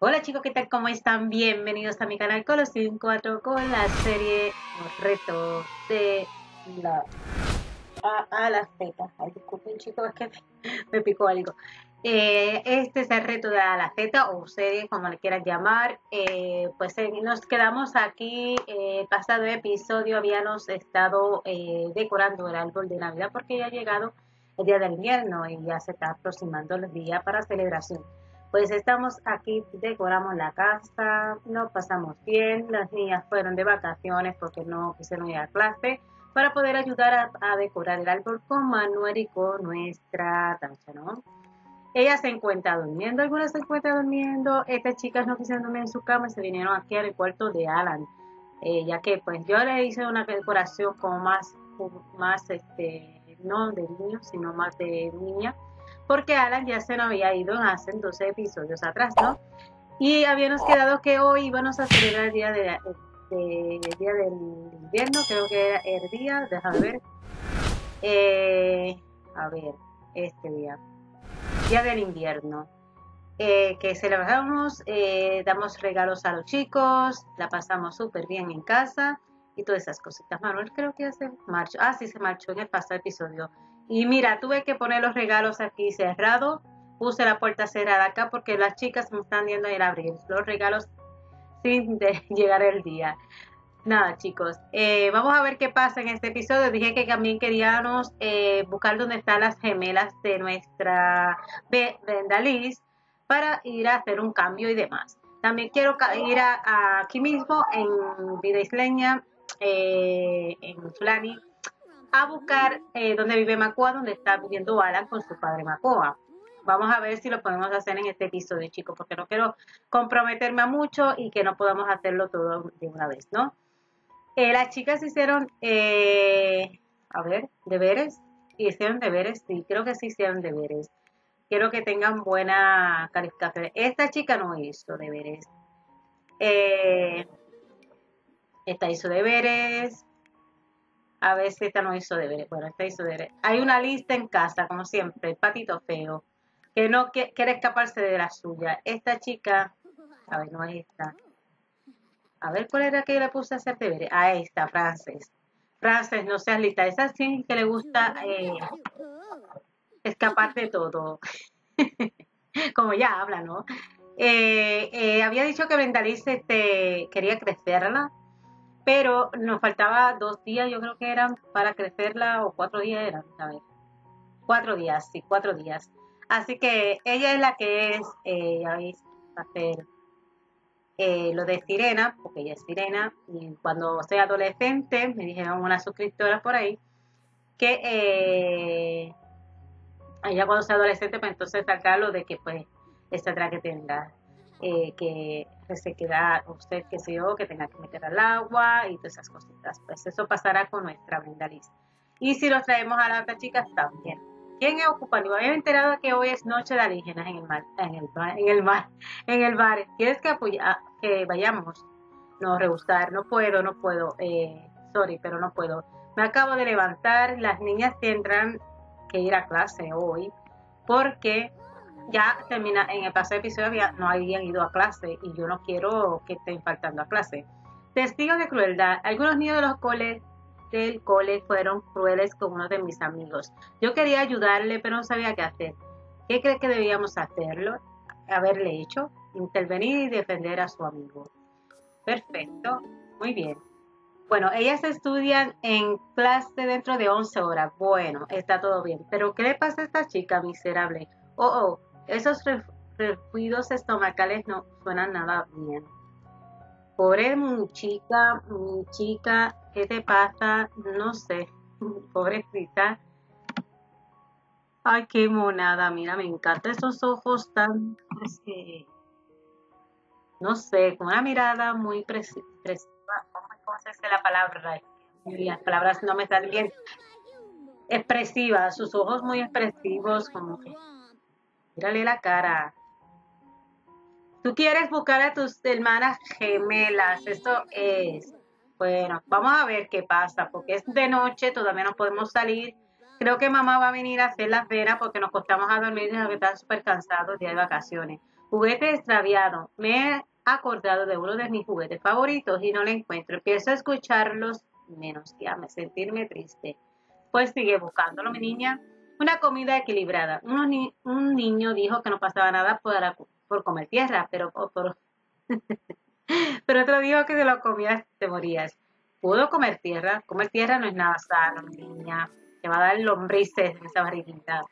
Hola chicos, ¿qué tal? ¿Cómo están? Bienvenidos a mi canal Colosión 4 con la serie Los retos de la A a la Z. Ay, disculpen chicos, es que me picó algo. Este es el reto de A a la Z o serie, como le quieran llamar. Pues nos quedamos aquí. El pasado episodio habíamos estado decorando el árbol de Navidad porque ya ha llegado el día del invierno y ya se está aproximando el día para celebración. Pues estamos aquí, decoramos la casa, nos pasamos bien, las niñas fueron de vacaciones porque no quisieron ir a clase para poder ayudar a decorar el árbol con Manuel y con nuestra Tacha, ¿no? Ella se encuentra durmiendo, algunas se encuentran durmiendo, estas chicas no quisieron dormir en su cama y se vinieron aquí al cuarto de Alan, ya que pues yo le hice una decoración como no de niño, sino más de niña, porque Alan ya se nos había ido hace 12 episodios atrás, ¿no? Y habíamos quedado que hoy íbamos a celebrar el día, día del invierno, creo que era el día, déjame ver, este día del invierno, que celebramos, damos regalos a los chicos, la pasamos súper bien en casa y todas esas cositas. Manuel creo que ya se marchó, sí se marchó en el pasado episodio. Y mira, tuve que poner los regalos aquí cerrado, puse la puerta cerrada acá porque las chicas me están viendo el abrir los regalos sin llegar el día. Nada chicos, vamos a ver qué pasa en este episodio. Dije que también queríamos buscar dónde están las gemelas de nuestra Brendalís para ir a hacer un cambio y demás. También quiero ir a aquí mismo en Vida Isleña, en Sulani, a buscar dónde vive Makoa, donde está viviendo Alan con su padre Makoa. Vamos a ver si lo podemos hacer en este episodio, chicos, porque no quiero comprometerme a mucho y que no podamos hacerlo todo de una vez, ¿no? Las chicas hicieron, deberes, sí, creo que sí hicieron deberes. Quiero que tengan buena calificación. Esta chica no hizo deberes. Esta hizo deberes. A ver si esta no hizo deberes. Bueno, esta hizo deberes. Hay una lista en casa, como siempre. El patito feo. Que no quiere escaparse de la suya. Esta chica... A ver, no es esta. A ver, ¿cuál era que yo le puse a hacer deberes? Ah, esta, Frances. Frances, no seas lista. Esa sí que le gusta escapar de todo. Como ya habla, ¿no? Había dicho que Bendalís quería crecerla. Pero nos faltaba 2 días, yo creo que eran para crecerla, o 4 días eran, a ver. 4 días, sí, 4 días. Así que ella es la que es, ya veis, va a hacer lo de sirena, porque ella es sirena. Y cuando sea adolescente, me dijeron una suscriptora por ahí, que ella cuando sea adolescente, pues entonces saca lo de que pues esta trae que tenga. Que se queda usted, que sé yo, que tenga que meter al agua y todas esas cositas. Pues eso pasará con nuestra Brendalís. Y si los traemos a las otras chicas también. ¿Quién es ocupado? Me había enterado que hoy es noche de alienígenas en el mar, en el bar. ¿Quieres que, vayamos? No, rebuscar, no puedo. Sorry, pero no puedo. Me acabo de levantar. Las niñas tendrán que ir a clase hoy porque... Ya termina, en el pasado episodio no habían ido a clase y yo no quiero que estén faltando a clase. Testigos de crueldad. Algunos niños de los del cole fueron crueles con uno de mis amigos. Yo quería ayudarle, pero no sabía qué hacer. ¿Qué crees que debíamos hacerlo? Haberle hecho, intervenir y defender a su amigo. Perfecto, muy bien. Bueno, ellas estudian en clase dentro de 11 horas. Bueno, está todo bien. Pero ¿qué le pasa a esta chica miserable? Oh, esos refugios estomacales no suenan nada bien. Pobre mi chica, ¿qué te pasa? No sé, pobrecita. Ay, qué monada, mira, me encantan esos ojos tan... No sé, con una mirada muy precisa. ¿Cómo se dice la palabra? Las palabras no me salen bien. Expresiva, sus ojos muy expresivos, como que... Mírale la cara. Tú quieres buscar a tus hermanas gemelas. Esto es. Bueno, vamos a ver qué pasa. Porque es de noche, todavía no podemos salir. Creo que mamá va a venir a hacer las velas porque nos costamos a dormir y nos estamos súper cansados el día de vacaciones. Juguete extraviado. Me he acordado de uno de mis juguetes favoritos y no lo encuentro. Empiezo a escucharlos menos que a sentirme triste. Pues sigue buscándolo, mi niña. Una comida equilibrada. Un niño dijo que no pasaba nada por comer tierra, pero otro dijo que si lo comías te morías. ¿Puedo comer tierra? Comer tierra no es nada sano, mi niña. Te va a dar lombrices en esa barriguita.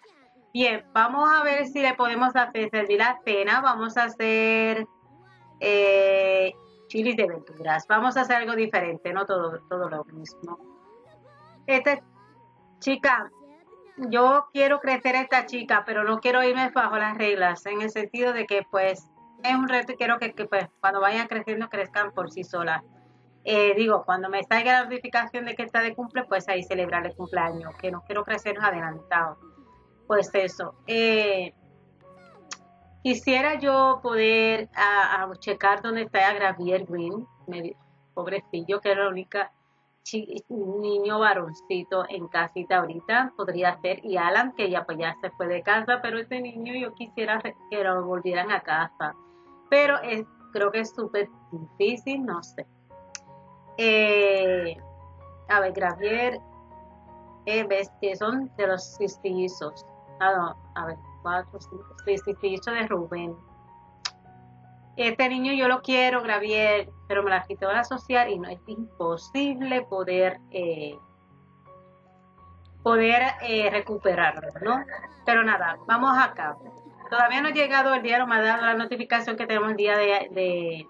Bien, vamos a ver si le podemos servir la cena. Vamos a hacer chilis de verduras. Vamos a hacer algo diferente, no todo lo mismo. Esta chica, yo quiero crecer a esta chica, pero no quiero irme bajo las reglas, en el sentido de que pues es un reto y quiero que pues, cuando vayan creciendo crezcan por sí solas. Digo, cuando me salga la notificación de que está de cumple, pues ahí celebrar el cumpleaños, que no quiero crecer adelantado. Pues eso. Quisiera yo poder checar dónde está Gravier Green, pobrecillo, que era la única niño varoncito en casita ahorita, podría ser, y Alan, que ya, pues, ya se fue de casa, pero ese niño yo quisiera que lo volvieran a casa, pero creo que es súper difícil, no sé. A ver, Gravier, ves que son de los cistillizos. A ver, 4, 5, cistillizos de Rubén. Este niño yo lo quiero, Gravier, pero me la quitó la social y no es imposible poder recuperarlo, ¿no? Pero nada, vamos acá. Todavía no ha llegado el día, no me ha dado la notificación que tenemos el día de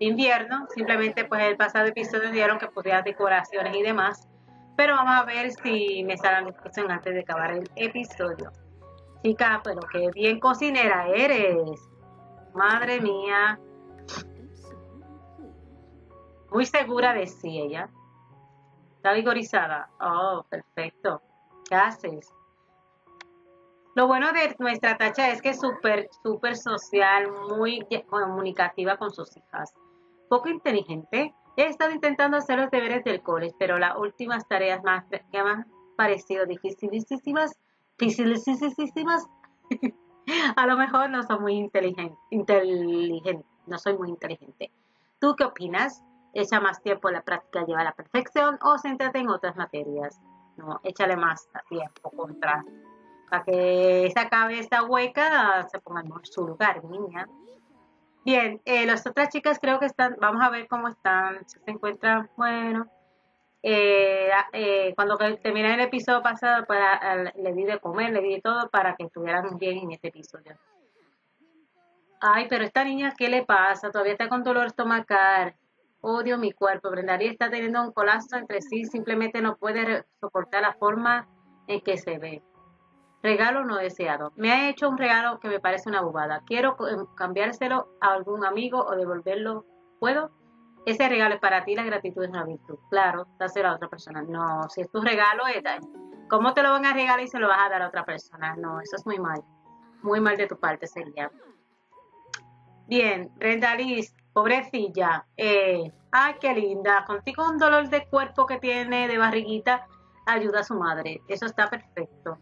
invierno. Simplemente pues el pasado episodio dieron que podía decoraciones y demás, pero vamos a ver si me sale la notificación antes de acabar el episodio. Chica, pero qué bien cocinera eres, madre mía, muy segura de sí. Ella está vigorizada. Oh, perfecto. ¿Qué haces? Lo bueno de nuestra Tacha es que es súper social, muy comunicativa con sus hijas. Poco inteligente. He estado intentando hacer los deberes del college, pero las últimas tareas que me han parecido dificilísimas. A lo mejor no soy muy inteligente. No soy muy inteligente. ¿Tú qué opinas? Echa más tiempo en la práctica, lleva a la perfección, o céntrate en otras materias. No, échale más a tiempo, contra. Para que esa cabeza hueca se ponga en su lugar, niña. Bien, las otras chicas creo que están, vamos a ver cómo están, si se encuentran, bueno. Cuando terminé el episodio pasado, le di de comer, le di todo para que estuvieran bien en este episodio. Ay, pero esta niña, ¿qué le pasa? Todavía está con dolor estomacal. Odio mi cuerpo. Brendalís está teniendo un colapso entre sí, simplemente no puede soportar la forma en que se ve. Regalo no deseado. Me ha hecho un regalo que me parece una bobada. Quiero cambiárselo a algún amigo o devolverlo. ¿Puedo? Ese regalo es para ti, la gratitud es una virtud. Claro, dáselo a otra persona. No, si es tu regalo, ¿cómo te lo van a regalar y se lo vas a dar a otra persona? No, eso es muy mal. Muy mal de tu parte sería. Bien, Brendalís, pobrecilla. Ay, qué linda. Contigo un dolor de cuerpo que tiene de barriguita, ayuda a su madre. Eso está perfecto.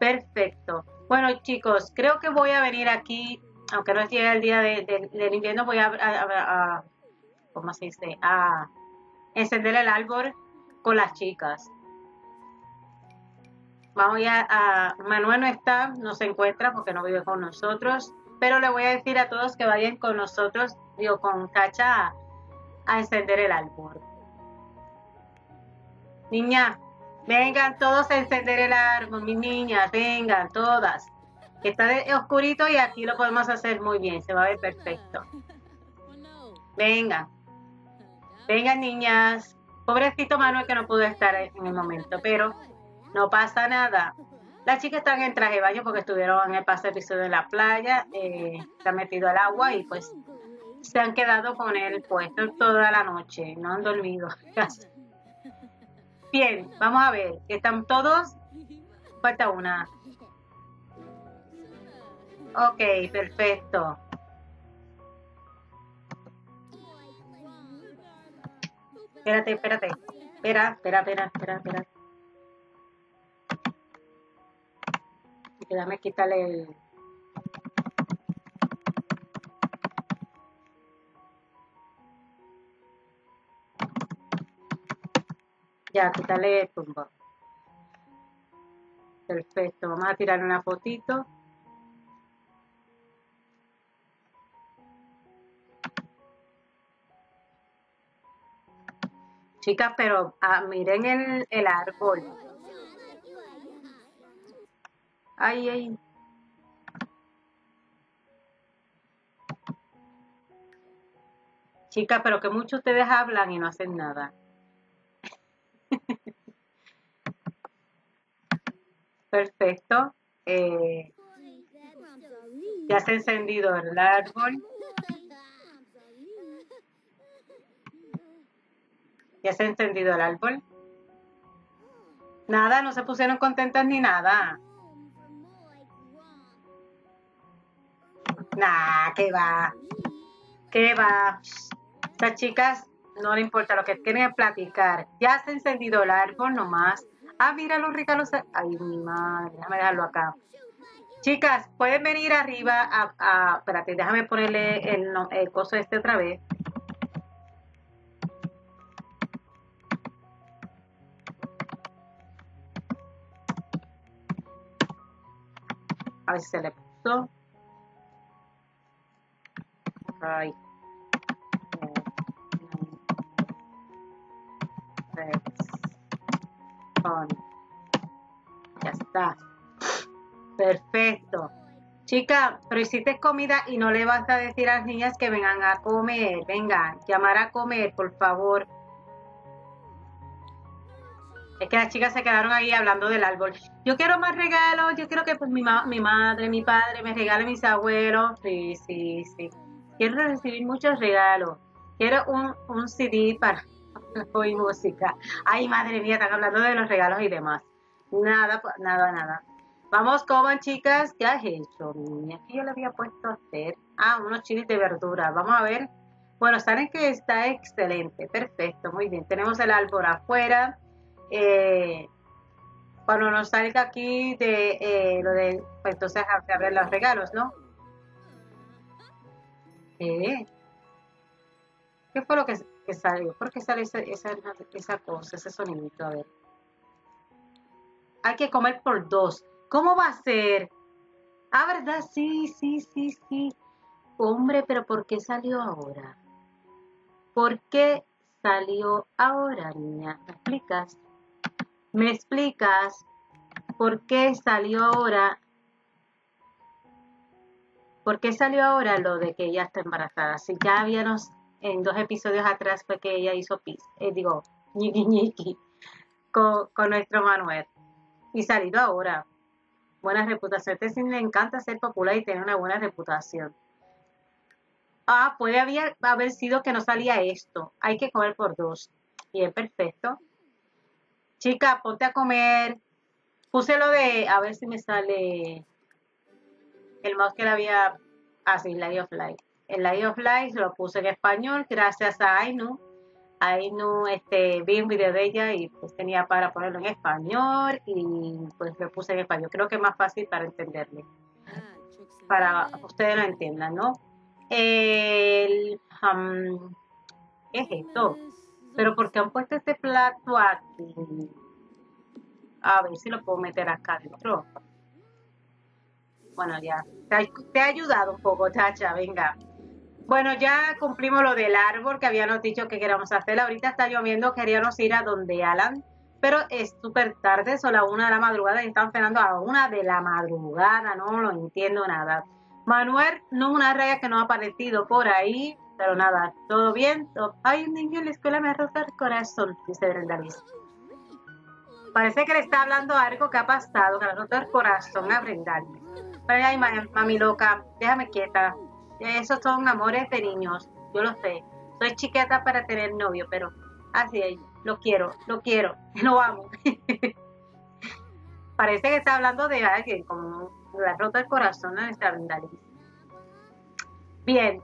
Perfecto. Bueno, chicos, creo que voy a venir aquí, aunque no llegue el día del invierno, voy a ¿cómo se dice? A encender el árbol con las chicas. Vamos a Manuel no está, no se encuentra porque no vive con nosotros, pero le voy a decir a todos que vayan con nosotros, digo, con Cacha a encender el árbol. Niña. Vengan todos a encender el árbol, mis niñas, vengan todas. Que está de oscurito y aquí lo podemos hacer muy bien, se va a ver perfecto. Vengan, vengan niñas. Pobrecito Manuel que no pudo estar en el momento, pero no pasa nada. Las chicas están en traje de baño porque estuvieron en el paseo episodio en la playa, se han metido al agua y pues se han quedado con él puesto toda la noche, no han dormido casi. Bien, vamos a ver, ¿están todos? Falta una. Ok, perfecto. Espérate, espérate. Espera. Déjame quitarle el... Ya, quítale el tumbo. Perfecto, vamos a tirar una fotito. Chicas, pero miren el árbol. Ay, ay. Chicas, pero que mucho ustedes hablan y no hacen nada. Perfecto. Ya se ha encendido el árbol. Ya se ha encendido el árbol. Nada, no se pusieron contentas ni nada. Nah, que va. Que va. Estas chicas no le importa, lo que quieren es platicar. Ya se ha encendido el árbol nomás. Ah, mira los regalos. Ay, mi madre, déjame dejarlo acá. Chicas, pueden venir arriba a espérate, déjame ponerle el coso este otra vez. A ver si se le puso. Ay. Ya está. Perfecto. Chica, pero hiciste comida y no le vas a decir a las niñas que vengan a comer. Vengan, llamar a comer, por favor. Es que las chicas se quedaron ahí hablando del árbol. Yo quiero más regalos, yo quiero que pues, mi madre, mi padre me regalen mis abuelos. Sí, sí, sí. Quiero recibir muchos regalos. Quiero un CD para hoy música. Ay, madre mía, están hablando de los regalos y demás. Nada, nada, nada. Vamos, coman, chicas. ¿Qué has hecho, niña? ¿Qué yo le había puesto a hacer? Ah, unos chiles de verdura. Vamos a ver. Bueno, saben que está excelente. Perfecto, muy bien. Tenemos el árbol afuera. Cuando nos salga aquí de lo de pues, entonces a ver los regalos, ¿no? ¿Qué fue lo que salió? ¿Por qué sale esa cosa, ese sonidito? A ver, hay que comer por dos. ¿Cómo va a ser? Ah, ¿verdad? Sí, sí, sí, sí. Hombre, pero ¿por qué salió ahora? ¿Por qué salió ahora, niña? ¿Me explicas? ¿Me explicas por qué salió ahora? ¿Por qué salió ahora lo de que ella está embarazada? Si ya habíamos en 2 episodios atrás fue que ella hizo ñiqui ñiqui con nuestro Manuel. Y salido ahora. Buena reputación. A este le encanta ser popular y tener una buena reputación. Ah, puede haber sido que no salía esto. Hay que comer por dos. Bien, perfecto. Chica, ponte a comer. Puse lo de... A ver si me sale... El mouse que le había... Así, Lady of Light. El Lady of Light lo puse en español. Gracias a Ainu. Ainu, vi un video de ella y pues tenía para ponerlo en español. Y pues lo puse en español. Creo que es más fácil para entenderle. Para ustedes lo entiendan, ¿no? ¿Qué es esto? Pero ¿por qué han puesto este plato aquí? A ver si lo puedo meter acá dentro. Bueno, ya. Te ha ayudado un poco, Chacha, venga. Bueno, ya cumplimos lo del árbol que habíamos dicho que queríamos hacer. Ahorita está lloviendo, queríamos ir a donde Alan. Pero es súper tarde, son las 1 de la madrugada y están cenando a 1 de la madrugada. No lo entiendo nada. Manuel, no, una raya que no ha aparecido por ahí. Pero nada, todo bien. Hay un niño en la escuela, me ha roto el corazón, dice Brendalís. Parece que le está hablando algo que ha pasado, que le ha roto el corazón a Brendalís. Ay, mami loca, déjame quieta. Esos son amores de niños, yo lo sé. Soy chiqueta para tener novio, pero así es, lo quiero, no vamos. Parece que está hablando de alguien, como le ha roto el corazón a nuestra Brendalís. Bien,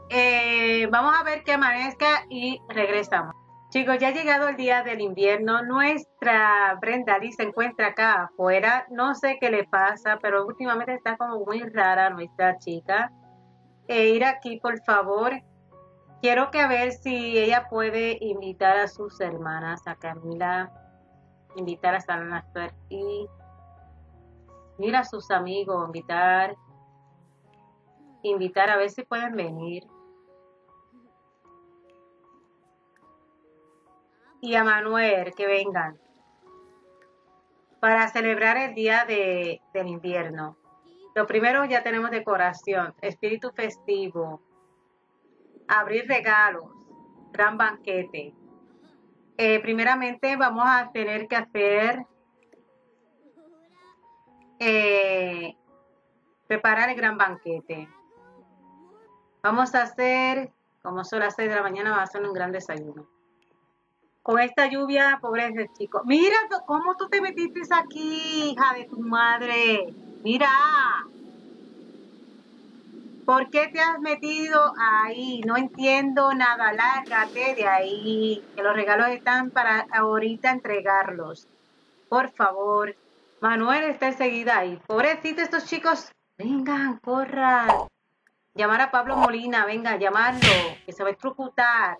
vamos a ver que amanezca y regresamos. Chicos, ya ha llegado el día del invierno. Nuestra Brendalís se encuentra acá afuera. No sé qué le pasa, pero últimamente está como muy rara nuestra chica. Ir aquí, por favor. Quiero que a ver si ella puede invitar a sus hermanas, a Camila, invitar a Salana a aquí, ir a sus amigos, invitar a ver si pueden venir. Y a Manuel, que vengan para celebrar el día del invierno. Lo primero, ya tenemos decoración, espíritu festivo, abrir regalos, gran banquete. Primeramente vamos a tener que hacer preparar el gran banquete. Vamos a hacer, como son las 6 de la mañana, vamos a hacer un gran desayuno. Con esta lluvia, pobreza, chicos. Mira cómo tú te metiste aquí, hija de tu madre. Mira. ¿Por qué te has metido ahí? No entiendo nada. Lárgate de ahí. Que los regalos están para ahorita entregarlos. Por favor. Manuel está enseguida ahí. Pobrecito, estos chicos. Vengan, corran. Llamar a Pablo Molina. Venga, llamarlo. Que se va a electrocutar.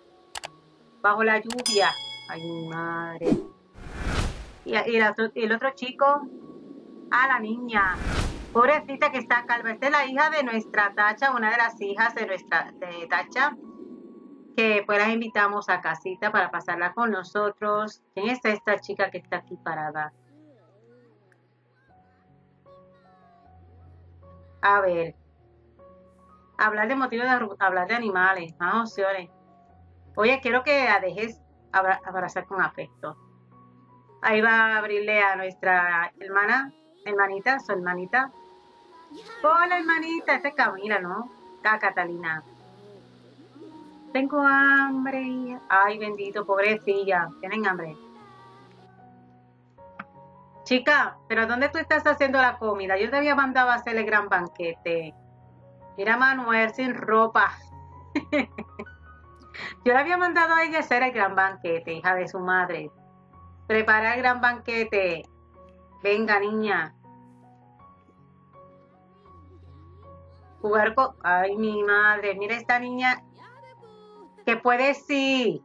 Bajo la lluvia. Ay, mi madre. Y el otro chico, a la niña. Pobrecita que está calva. Esta es la hija de nuestra Tacha, una de las hijas de nuestra Tacha, que pues las invitamos a casita para pasarla con nosotros. ¿Quién es esta chica que está aquí parada? A ver. Hablar de motivos, hablar de animales. Más opciones. Oye, quiero que la dejes abrazar con afecto. Ahí va a abrirle a nuestra hermanita, su hermanita. Hola, hermanita. Esta es Camila, ¿no? Acá, Catalina. Tengo hambre. Ay, bendito, pobrecilla. Tienen hambre. Chica, ¿pero dónde tú estás haciendo la comida? Yo te había mandado a hacer el gran banquete. Mira, Manuel, sin ropa. Yo le había mandado a ella hacer el gran banquete, hija de su madre. Preparar el gran banquete. Venga, niña. Jugar con... Ay, mi madre. Mira esta niña. Que puede sí.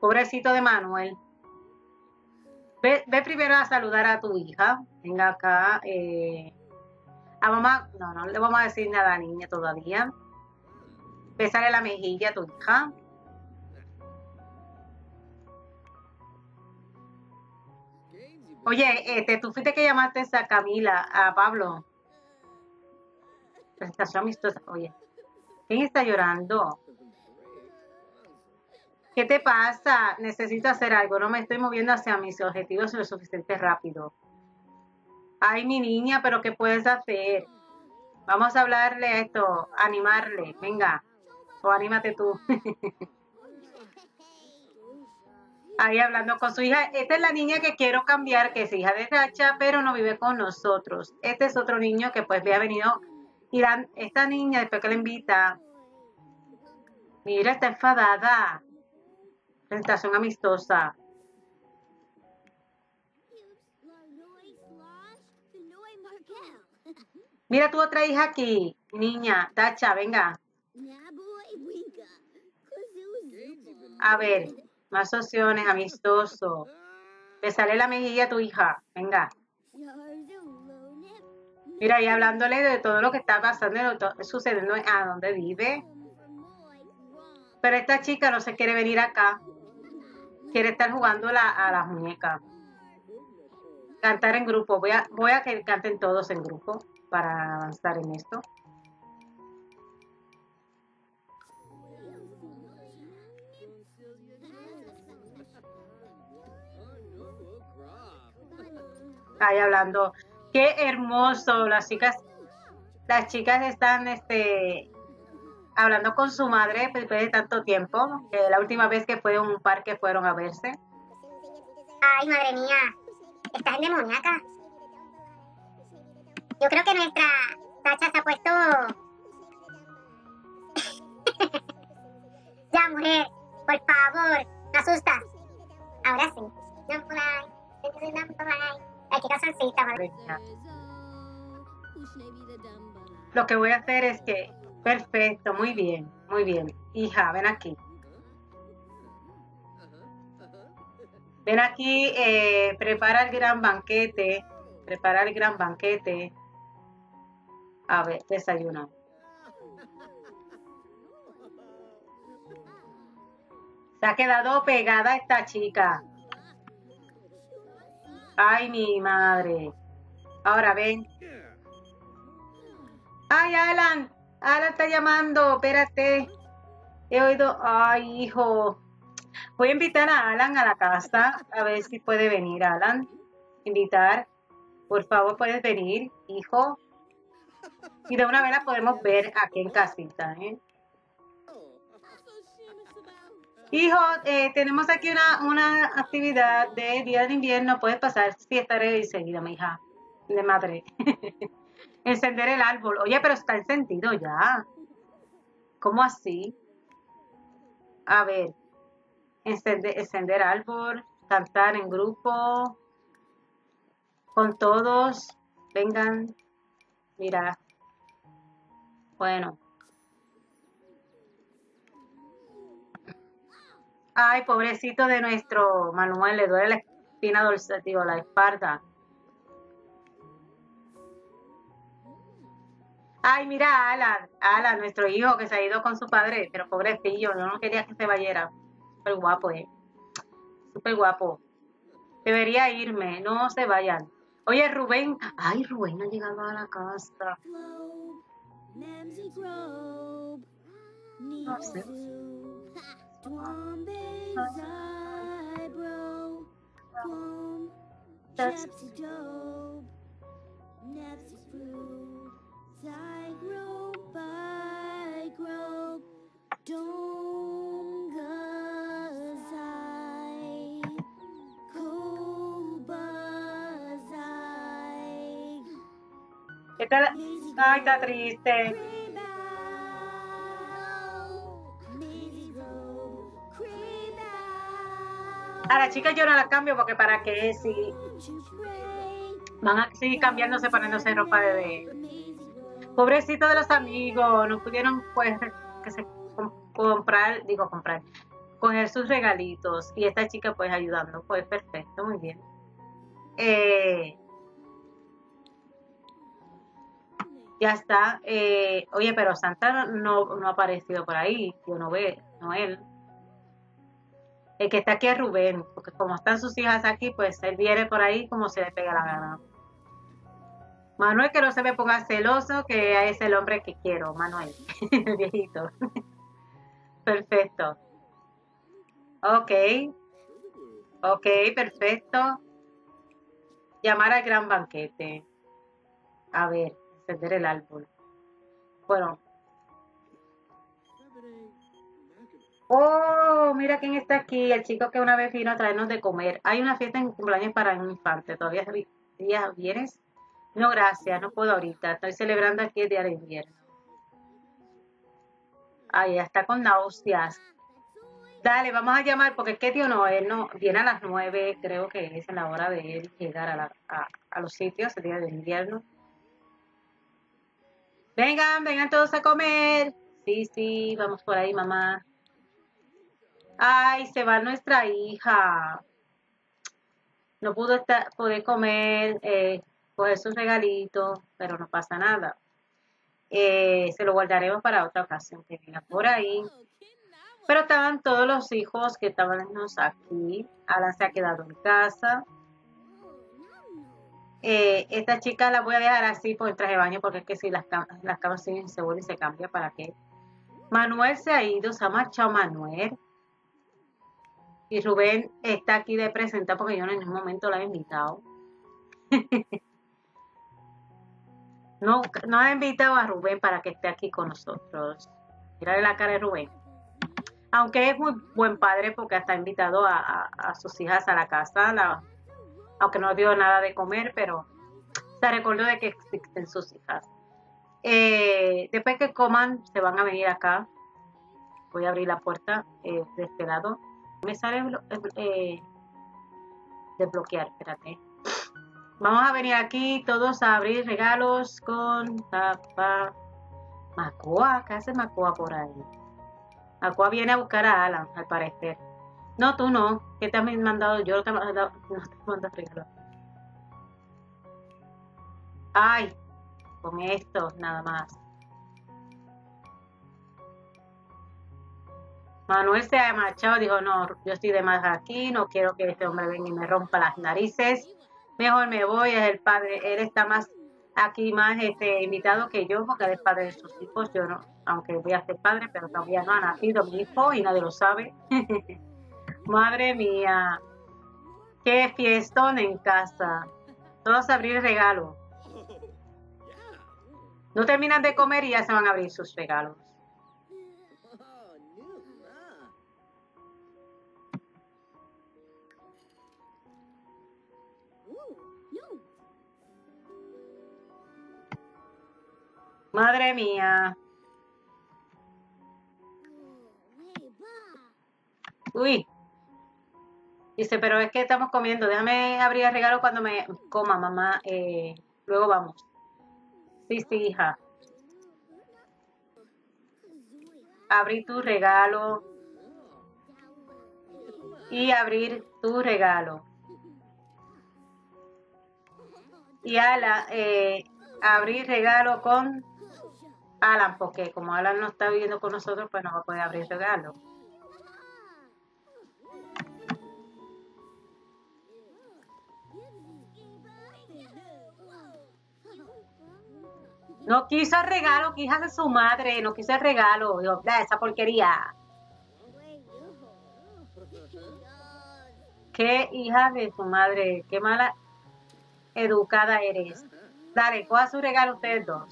Pobrecito de Manuel. Ve primero a saludar a tu hija. Venga acá. A mamá. No, no le vamos a decir nada a la niña todavía. Besarle la mejilla a tu hija. Oye, tú fuiste que llamaste a Camila, a Pablo. Presentación amistosa. Oye, ¿quién está llorando? ¿Qué te pasa? Necesito hacer algo. No me estoy moviendo hacia mis objetivos lo suficiente rápido. Ay, mi niña, ¿pero qué puedes hacer? Vamos a hablarle a esto, animarle. Venga. O anímate tú. Ahí hablando con su hija. Esta es la niña que quiero cambiar, que es hija de Tacha, pero no vive con nosotros. Este es otro niño que pues había venido. Y esta niña, después que la invita. Mira, está enfadada. Presentación amistosa. Mira tu otra hija aquí. Niña, Tacha, venga. A ver, más opciones, amistoso. Besale la mejilla a tu hija, venga. Mira, ahí hablándole de todo lo que está pasando, lo que está sucediendo, a dónde vive. Pero esta chica no se quiere venir acá. Quiere estar jugando a las muñecas. Cantar en grupo. Voy a que canten todos en grupo para avanzar en esto. Ahí hablando. Qué hermoso. Las chicas están hablando con su madre después de tanto tiempo. La última vez que fue a un parque fueron a verse. Ay, madre mía. Estás endemoniaca. Yo creo que nuestra Tacha se ha puesto... Ya, mujer. Por favor. Me asustas. Ahora sí. No, por ahí. No, por ahí. Lo que voy a hacer es que... Perfecto, muy bien, muy bien. Hija, ven aquí. Ven aquí, prepara el gran banquete. Prepara el gran banquete. A ver, desayuna. Se ha quedado pegada esta chica. Ay, mi madre. Ahora ven. Ay, Alan. Alan está llamando. Espérate. He oído. Ay, hijo. Voy a invitar a Alan a la casa. A ver si puede venir, Alan. Invitar. Por favor, puedes venir, hijo. Y de una vez la podemos ver aquí en casita, ¿eh? Hijo, tenemos aquí una actividad de día de invierno. Puedes pasar fiesta enseguida, mi hija. De madre. Encender el árbol. Oye, pero está encendido ya. ¿Cómo así? A ver. Encender árbol. Cantar en grupo. Con todos. Vengan. Mira. Bueno. Ay, pobrecito de nuestro Manuel, le duele la espina dorsal, digo, la espalda. Ay, mira a Alan, nuestro hijo que se ha ido con su padre, pero pobrecillo, yo no quería que se vayera. Súper guapo, súper guapo. Debería irme, no se vayan. Oye, Rubén, ay, Rubén ha llegado a la casa. No sé. Ay, está triste. A la chica yo no la cambio porque para qué si van a seguir cambiándose, poniéndose ropa de bebé. Pobrecito de los amigos, no pudieron pues que se comprar, coger sus regalitos y esta chica pues ayudando, pues perfecto, muy bien. Ya está. Oye, pero Santa no ha aparecido por ahí, yo no veo, no él. El que está aquí es Rubén, porque como están sus hijas aquí, pues él viene por ahí como se le pega la gana. Manuel, que no se me ponga celoso, que es el hombre que quiero, Manuel, el viejito. Perfecto. Ok. Ok, perfecto. Llamar al gran banquete. A ver, encender el árbol. Bueno. Oh, mira quién está aquí, el chico que una vez vino a traernos de comer. Hay una fiesta en cumpleaños para un infante. ¿Todavía vienes? No, gracias, no puedo ahorita. Estoy celebrando aquí el día de invierno. Ay, ya está con náuseas. Dale, vamos a llamar, porque es que tío Noel no, viene a las 9, creo que es la hora de él llegar a los sitios el día de invierno. Vengan, vengan todos a comer. Sí, sí, vamos por ahí, mamá. Ay, se va nuestra hija. No pudo poder comer, coger sus regalitos, pero no pasa nada. Se lo guardaremos para otra ocasión que venga por ahí. Pero estaban todos los hijos que estaban aquí. Alan se ha quedado en casa. Esta chica la voy a dejar así por el traje de baño, porque es que si las camas siguen se vuelven y se cambia, ¿para qué? Manuel se ha ido, se ha marchado Manuel. Y Rubén está aquí de presentar porque yo en ningún momento la he invitado. No ha invitado a Rubén para que esté aquí con nosotros. Mírale la cara de Rubén. Aunque es muy buen padre porque hasta ha invitado a sus hijas a la casa. Aunque no dio nada de comer, pero se recordó de que existen sus hijas. Después que coman, se van a venir acá. Voy a abrir la puerta de este lado. Me sale desbloquear, espérate. Vamos a venir aquí todos a abrir regalos con tapa. Makoa, ¿qué hace Makoa por ahí? Makoa viene a buscar a Alan, al parecer. No, tú no. Que te has mandado, yo no te he mandado, no te mando regalo. Ay, con estos nada más. Manuel se ha marchado, dijo, no, yo estoy de más aquí, no quiero que este hombre venga y me rompa las narices. Mejor me voy, es el padre, él está más aquí, más invitado que yo, porque él es padre de sus hijos, yo no, aunque voy a ser padre, pero todavía no ha nacido mi hijo y nadie lo sabe. Madre mía, qué fiestón en casa. Todos a abrir regalos. No terminan de comer y ya se van a abrir sus regalos. Madre mía. Uy. Dice, pero es que estamos comiendo. Déjame abrir el regalo cuando me coma, mamá. Luego vamos. Sí, hija. Abrir tu regalo. Y abrir tu regalo. Y ala, abrir regalo con Alan, porque como Alan no está viviendo con nosotros, pues no va a poder abrir regalo. No quiso el regalo, que hija de su madre, no quiso el regalo. Digo, esa porquería. Qué hija de su madre, qué mala educada eres. Dale, coja su regalo ustedes dos.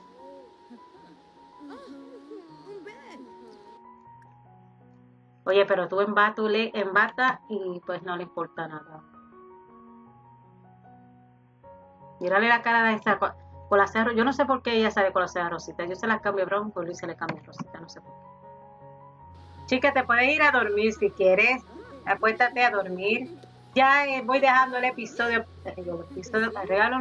Oye, pero tú embartas y pues no le importa nada. Mírale la cara de esta colacea rosita. Yo no sé por qué ella sale colacea rosita. Yo se las cambio brown, por Luis se le cambia rosita. No sé por qué. Chica, te puedes ir a dormir si quieres. Acuéstate a dormir. Ya voy dejando el episodio. El regalo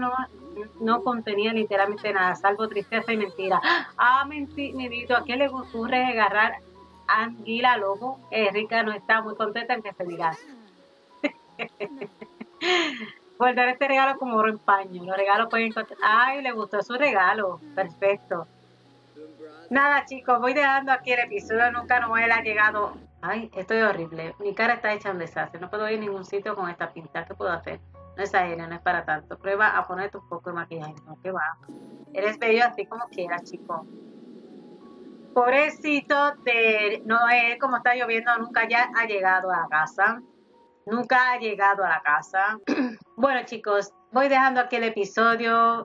no contenía literalmente nada, salvo tristeza y mentira. Ah, mentirito. ¿A qué le ocurre agarrar anguila, lobo? Rica no está muy contenta en que se diga. Guardar este regalo como oro en paño. Los regalos pueden encontrar. Ay, le gustó su regalo. Perfecto. Nada, chicos, voy dejando aquí el episodio. Nunca Noel ha llegado. Ay, estoy horrible. Mi cara está hecha un desastre. No puedo ir a ningún sitio con esta pinta. ¿Qué puedo hacer? No es aérea, no es para tanto. Prueba a ponerte un poco de maquillaje. No, que va. Eres bello así como quieras, chico. Pobrecito de Noel, como está lloviendo, nunca ya ha llegado a la casa. Nunca ha llegado a la casa. Bueno, chicos, voy dejando aquí el episodio.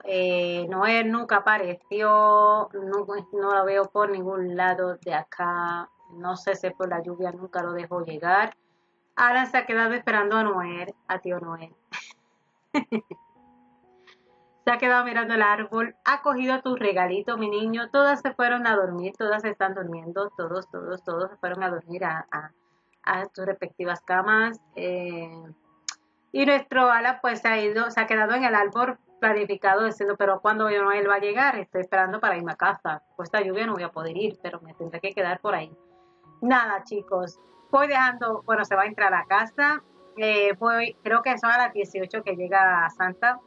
Noel nunca apareció. No lo veo por ningún lado de acá. No sé si por la lluvia nunca lo dejó llegar. Alan se ha quedado esperando a Noel, a tío Noel. Se ha quedado mirando el árbol, ha cogido tu regalito, mi niño. Todas se fueron a dormir, todas están durmiendo, todos se fueron a dormir a sus respectivas camas. Y nuestro ala pues se ha quedado en el árbol planificado, diciendo, pero cuando Noel va a llegar, estoy esperando para irme a casa. Pues esta lluvia no voy a poder ir, pero me tendré que quedar por ahí. Nada, chicos, voy dejando, bueno, se va a entrar a la casa. Creo que son a las 18 que llega Santa.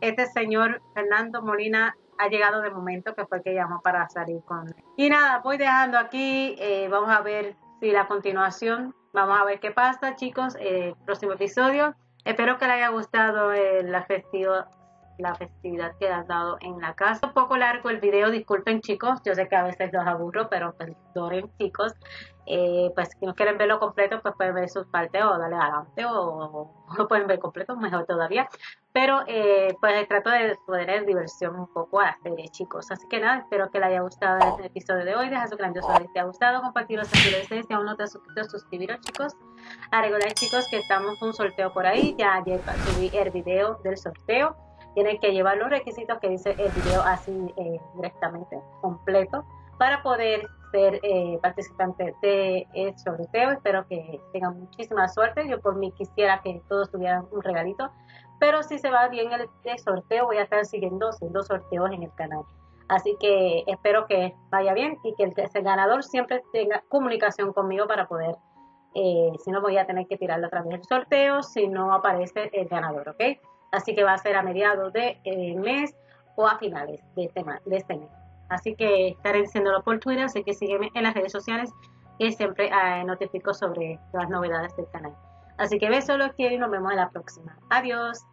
Este señor Fernando Molina ha llegado de momento, que fue el que llamó para salir con él. Y nada, voy dejando aquí. Vamos a ver si la continuación. Vamos a ver qué pasa, chicos. Próximo episodio. Espero que les haya gustado la festividad que has dado en la casa. Un poco largo el video, disculpen, chicos. Yo sé que a veces los aburro, pero perdonen, chicos. Pues si no quieren verlo completo, pues pueden ver sus partes o darle adelante o lo pueden ver completo, mejor todavía. Pero pues trato de poder diversión un poco a la serie, chicos. Así que nada, espero que les haya gustado el episodio de hoy. Deja su grandioso like si te ha gustado, compartirlo si lo deseas. Si aún no te has suscrito, suscribiros, chicos. A recordar, chicos, que estamos con un sorteo por ahí. Ya ayer subí el video del sorteo. Tienen que llevar los requisitos que dice el video así directamente, completo, para poder ser participantes del sorteo. Espero que tengan muchísima suerte. Yo por mí quisiera que todos tuvieran un regalito, pero si se va bien el sorteo, voy a estar siguiendo haciendo sorteos en el canal. Así que espero que vaya bien y que el ganador siempre tenga comunicación conmigo para poder si no voy a tener que tirarlo otra vez el sorteo si no aparece el ganador, ¿ok? Así que va a ser a mediados de mes o a finales de este mes. Así que estaré diciéndolo por Twitter, así que sígueme en las redes sociales y siempre notifico sobre las novedades del canal. Así que besos, los quiero y nos vemos en la próxima. Adiós.